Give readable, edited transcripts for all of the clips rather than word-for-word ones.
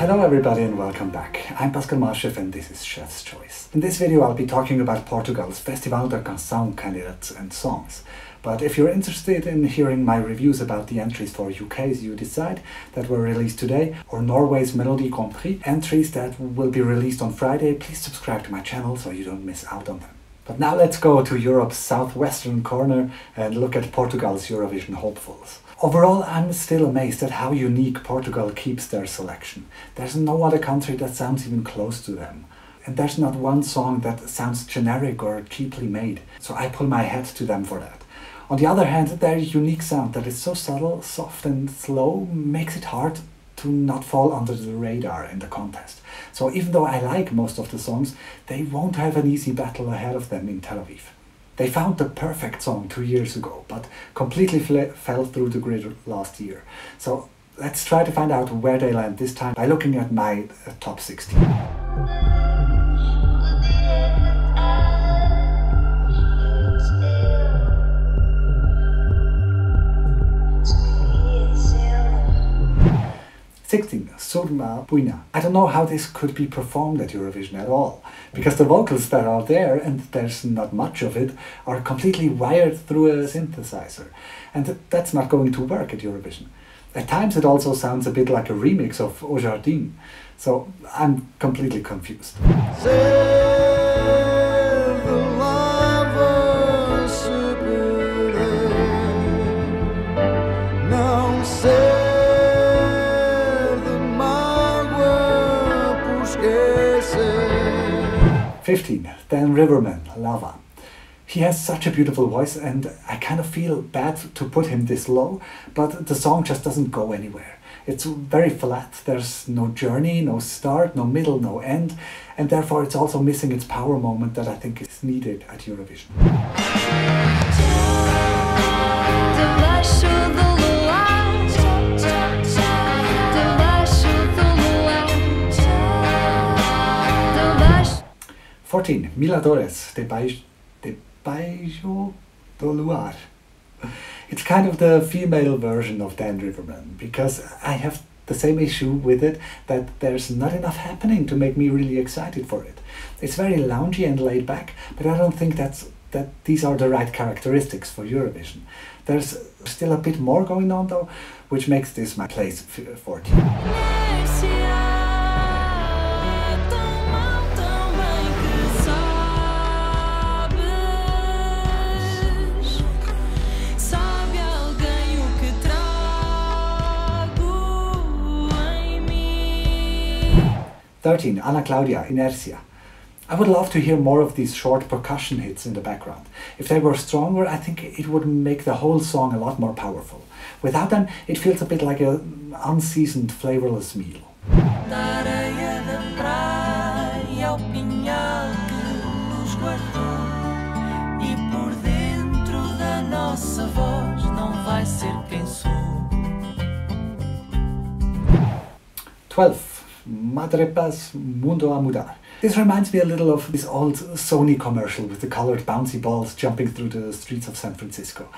Hello everybody and welcome back. I'm Pascal Marchev and this is Chef's Choice. In this video I'll be talking about Portugal's Festival da Canção candidates and songs. But if you're interested in hearing my reviews about the entries for UK's You Decide that were released today, or Norway's Melodi Grand Prix entries that will be released on Friday, please subscribe to my channel so you don't miss out on them. But now let's go to Europe's southwestern corner and look at Portugal's Eurovision hopefuls. Overall, I'm still amazed at how unique Portugal keeps their selection. There's no other country that sounds even close to them. And there's not one song that sounds generic or cheaply made, so I pull my hat to them for that. On the other hand, their unique sound that is so subtle, soft and slow makes it hard to not fall under the radar in the contest. So even though I like most of the songs, they won't have an easy battle ahead of them in Tel Aviv. They found the perfect song 2 years ago, but completely fell through the grid last year. So let's try to find out where they land this time by looking at my top 16. Surma Buina. I don't know how this could be performed at Eurovision at all, because the vocals that are there, and there's not much of it, are completely wired through a synthesizer. And that's not going to work at Eurovision. At times it also sounds a bit like a remix of Au Jardin, so I'm completely confused. Dan Riverman, Lava. He has such a beautiful voice and I kind of feel bad to put him this low, but the song just doesn't go anywhere. It's very flat, there's no journey, no start, no middle, no end, and therefore it's also missing its power moment that I think is needed at Eurovision. Debaixo do Luar. Debaixo do Luar. 14. Mila Dores, Debaixo do Luar. It's kind of the female version of Dan Riverman, because I have the same issue with it, that there's not enough happening to make me really excited for it. It's very loungy and laid back, but I don't think that these are the right characteristics for Eurovision. There's still a bit more going on though, which makes this my place 14. Ana Cláudia, Inércia. I would love to hear more of these short percussion hits in the background. If they were stronger, I think it would make the whole song a lot more powerful. Without them, it feels a bit like an unseasoned, flavorless meal. Madrepaz, Mundo a Mudar. This reminds me a little of this old Sony commercial with the colored bouncy balls jumping through the streets of San Francisco.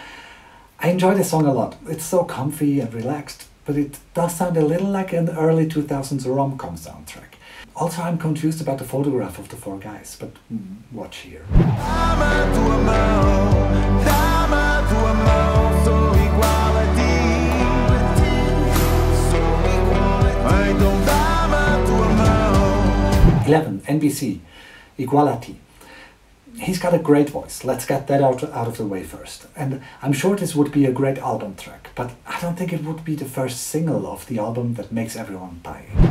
I enjoy this song a lot. It's so comfy and relaxed, but it does sound a little like an early 2000s rom-com soundtrack. Also, I'm confused about the photograph of the four guys, but watch here. NBC, Igual a Ti. He's got a great voice, let's get that out of the way first. And I'm sure this would be a great album track, but I don't think it would be the first single of the album that makes everyone buy it.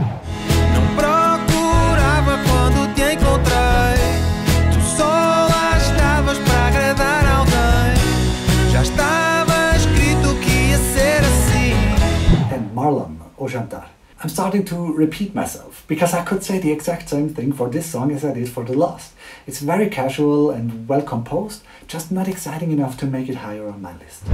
And Marlon, O Jantar. I'm starting to repeat myself, because I could say the exact same thing for this song as I did for the last. It's very casual and well composed, just not exciting enough to make it higher on my list.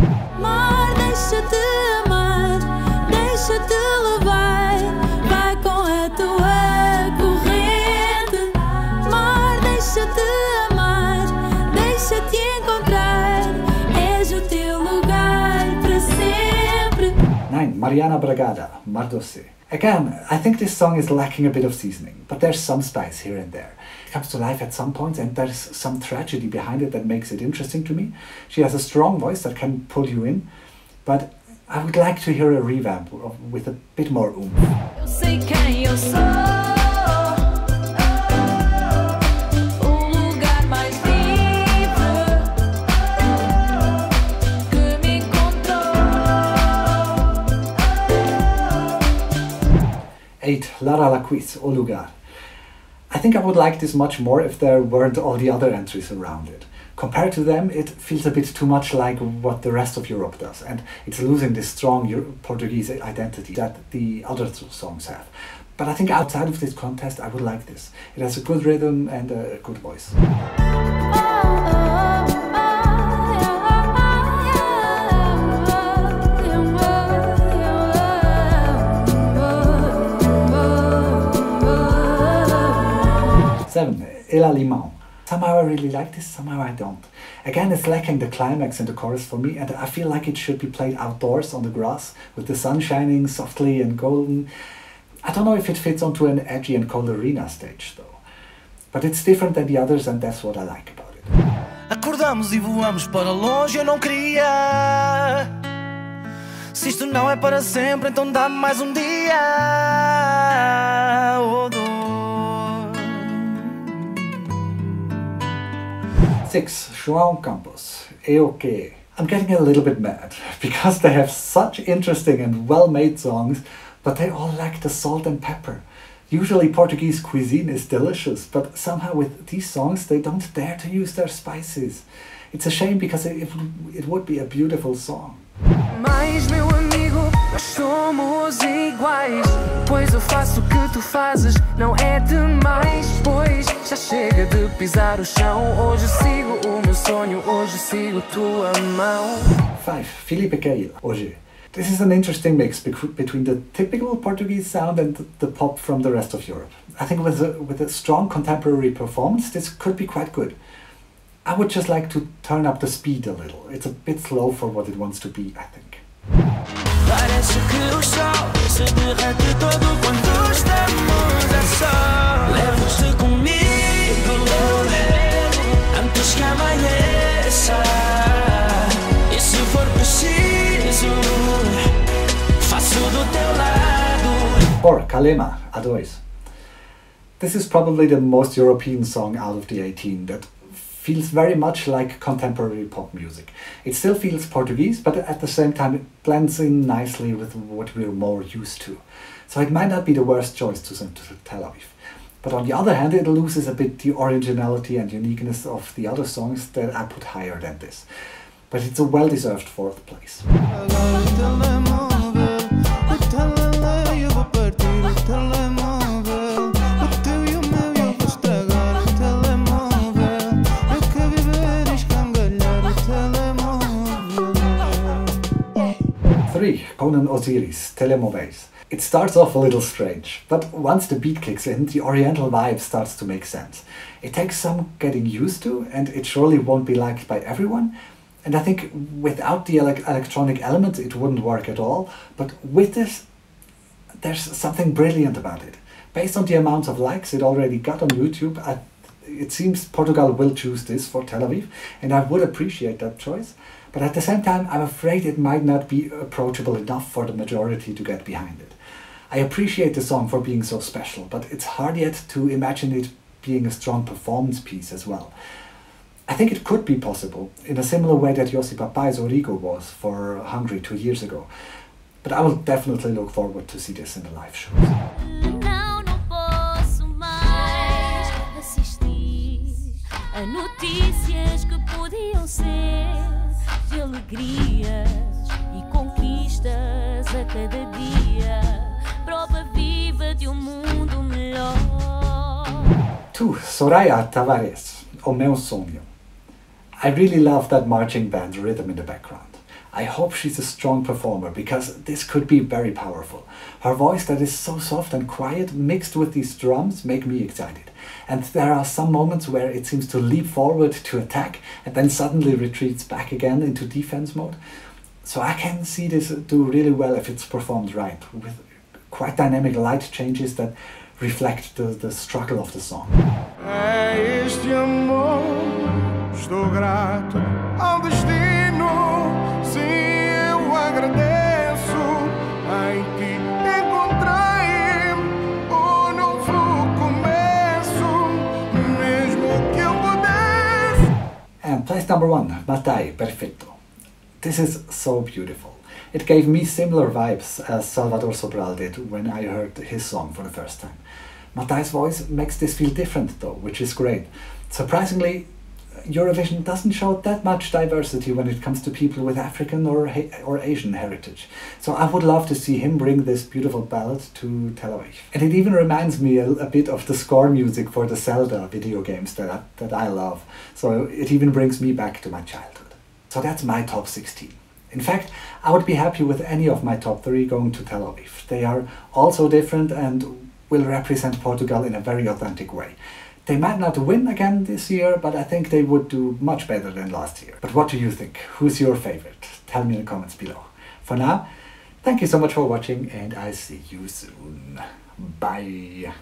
Mariana Bragada, Mar Doce. Again, I think this song is lacking a bit of seasoning, but there's some spice here and there. It comes to life at some points, and there's some tragedy behind it that makes it interesting to me. She has a strong voice that can pull you in, but I would like to hear a revamp with a bit more oomph. Eu sei quem eu sou. Lara Iaquiz, O Lugar. I think I would like this much more if there weren't all the other entries around it. Compared to them, it feels a bit too much like what the rest of Europe does, and it's losing this strong Portuguese identity that the other songs have. But I think outside of this contest, I would like this. It has a good rhythm and a good voice. El Limão. Somehow I really like this, somehow I don't. Again, it's lacking the climax and the chorus for me, and I feel like it should be played outdoors on the grass with the sun shining softly and golden. I don't know if it fits onto an edgy and cold arena stage though. But it's different than the others, and that's what I like about it. Acordamos e voamos para longe, eu não queria. Se isto não é para sempre, então dá-me mais dia. Oh, Six, João Campos, E-OK. I'm getting a little bit mad, because they have such interesting and well-made songs, but they all lack the salt and pepper. Usually Portuguese cuisine is delicious, but somehow with these songs they don't dare to use their spices. It's a shame, because it would be a beautiful song. Mas, meu amigo, nós somos iguais. Pois eu faço o que tu fazes, não é demais. Pois já chega de pisar o chão. Hoje sigo o meu sonho, hoje sigo tua mão. 5. Filipe Keil, Hoje. This is an interesting mix between the typical Portuguese sound and the pop from the rest of Europe. I think with a strong contemporary performance, this could be quite good. I would just like to turn up the speed a little. It's a bit slow for what it wants to be, I think. Or Calema, a dois. This is probably the most European song out of the 18 that feels very much like contemporary pop music. It still feels Portuguese, but at the same time it blends in nicely with what we're more used to. So it might not be the worst choice to send to Tel Aviv. But on the other hand, it loses a bit the originality and uniqueness of the other songs that I put higher than this. But it's a well-deserved fourth place. Conan Osíris, Telemoveis. It starts off a little strange, but once the beat kicks in, the oriental vibe starts to make sense. It takes some getting used to, and it surely won't be liked by everyone. And I think without the electronic element it wouldn't work at all, but with this there's something brilliant about it. Based on the amount of likes it already got on YouTube, it seems Portugal will choose this for Tel Aviv, and I would appreciate that choice. But at the same time, I'm afraid it might not be approachable enough for the majority to get behind it. I appreciate the song for being so special, but it's hard yet to imagine it being a strong performance piece as well. I think it could be possible, in a similar way that Yossi Papai's Origo was for Hungary 2 years ago. But I will definitely look forward to see this in the live shows. Notícias que podiam ser de alegrias e conquistas a cada dia, prova viva de mundo melhor. 2. Soraia Tavares, O Meu Sonho. I really love that marching band rhythm in the background. I hope she's a strong performer, because this could be very powerful. Her voice that is so soft and quiet mixed with these drums make me excited. And there are some moments where it seems to leap forward to attack and then suddenly retreats back again into defense mode. So I can see this do really well if it's performed right, with quite dynamic light changes that reflect the struggle of the song. É este amor, estou grato ao destino, sim, eu agradeço, em ti encontrei um novo começo, mesmo que eu pudesse. And place number one, Matay, Perfecto. This is so beautiful. It gave me similar vibes as Salvador Sobral did when I heard his song for the first time. Matay's voice makes this feel different though, which is great. Surprisingly, Eurovision doesn't show that much diversity when it comes to people with African or Asian heritage. So I would love to see him bring this beautiful ballad to Tel Aviv. And it even reminds me a bit of the score music for the Zelda video games that I love. So it even brings me back to my childhood. So that's my top 16. In fact, I would be happy with any of my top 3 going to Tel Aviv. They are all so different and will represent Portugal in a very authentic way. They might not win again this year, but I think they would do much better than last year. But what do you think? Who's your favorite? Tell me in the comments below. For now, thank you so much for watching and I see you soon. Bye!